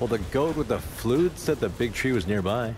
Well, the goat with the flute said the big tree was nearby.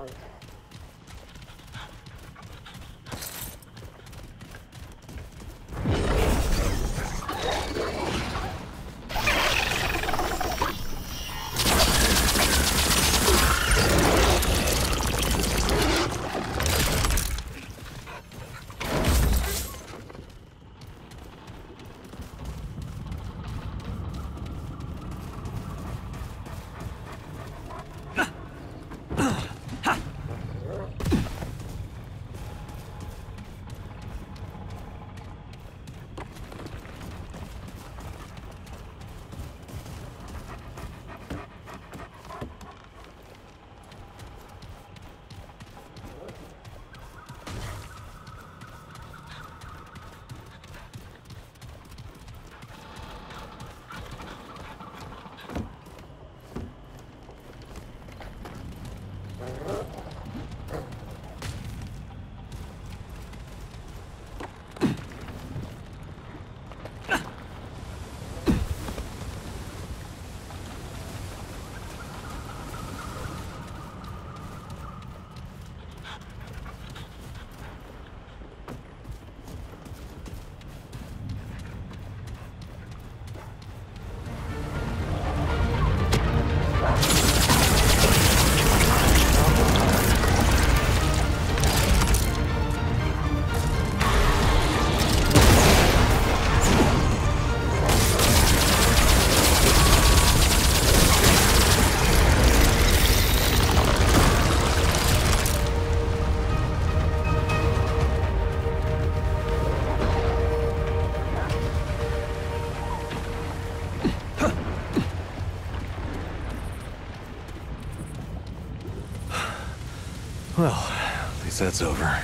hurt. Well, at least that's over.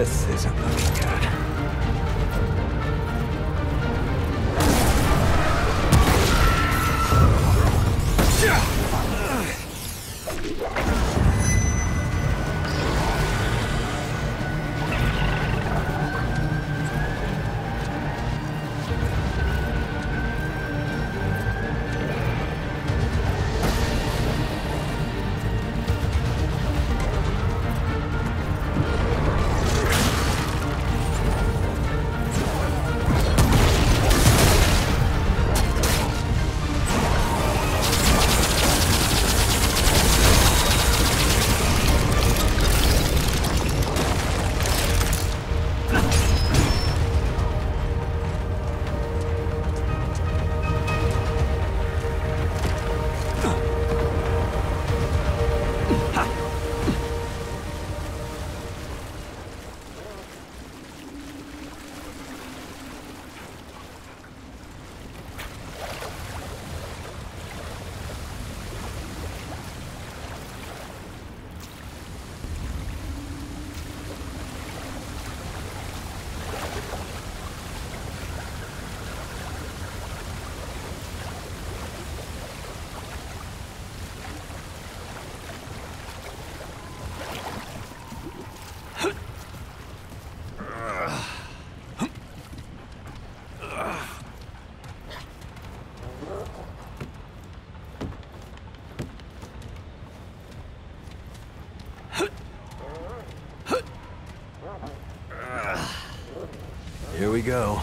This isn't looking good. Here we go.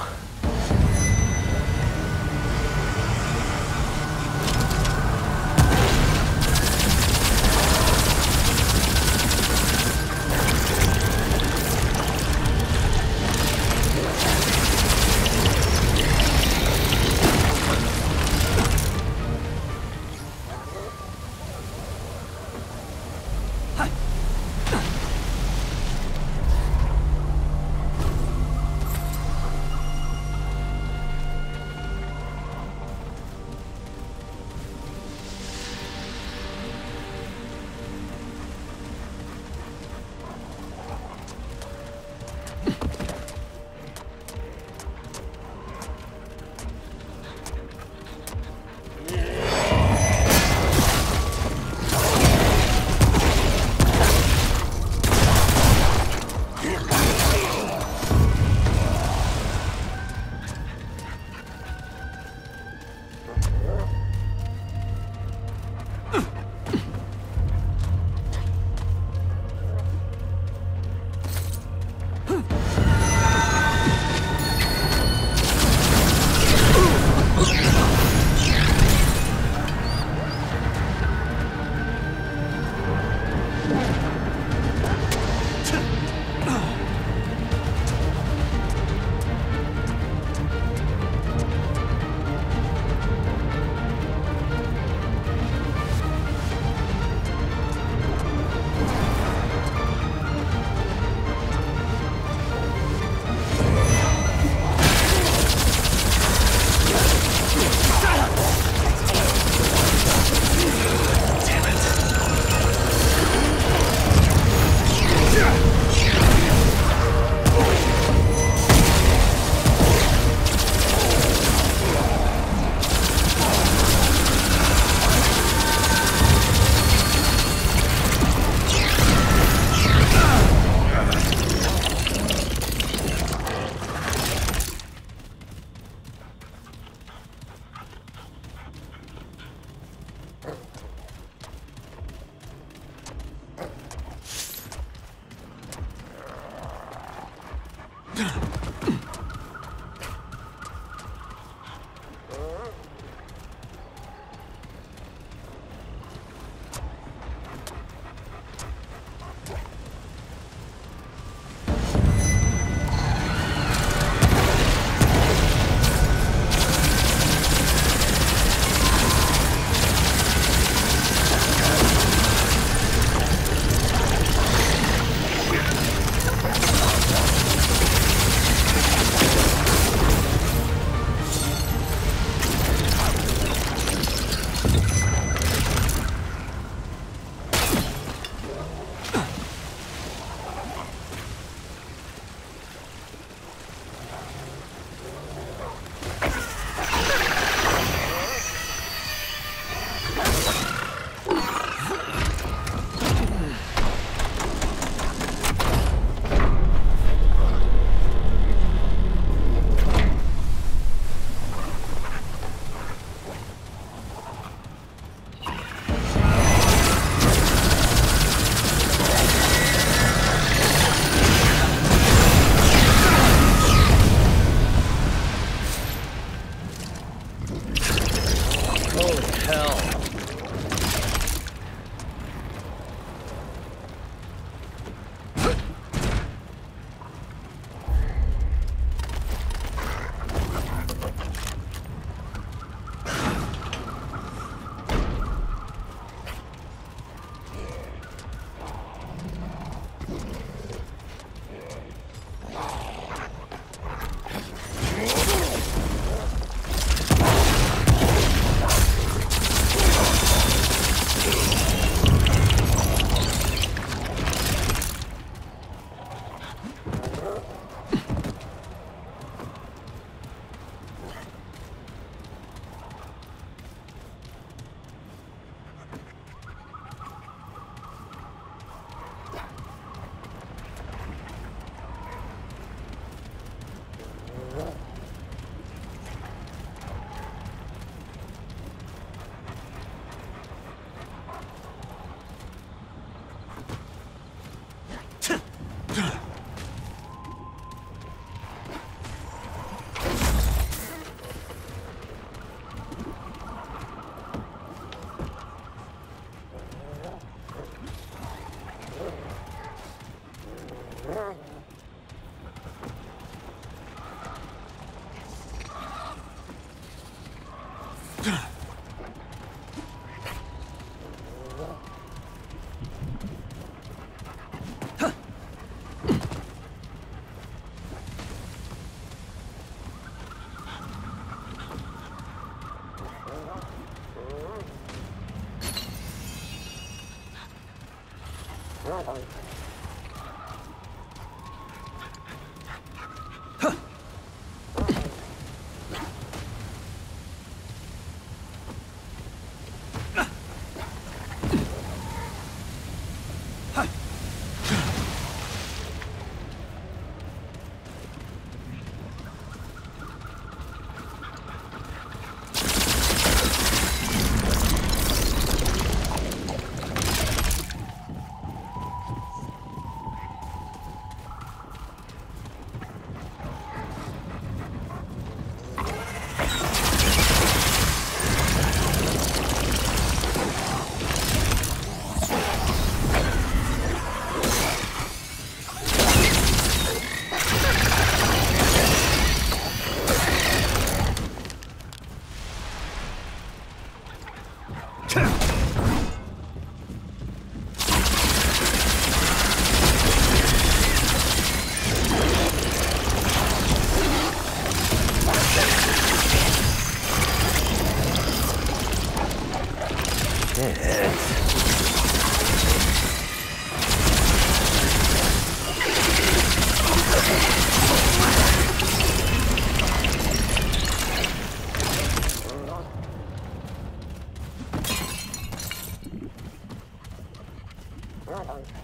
Holy hell.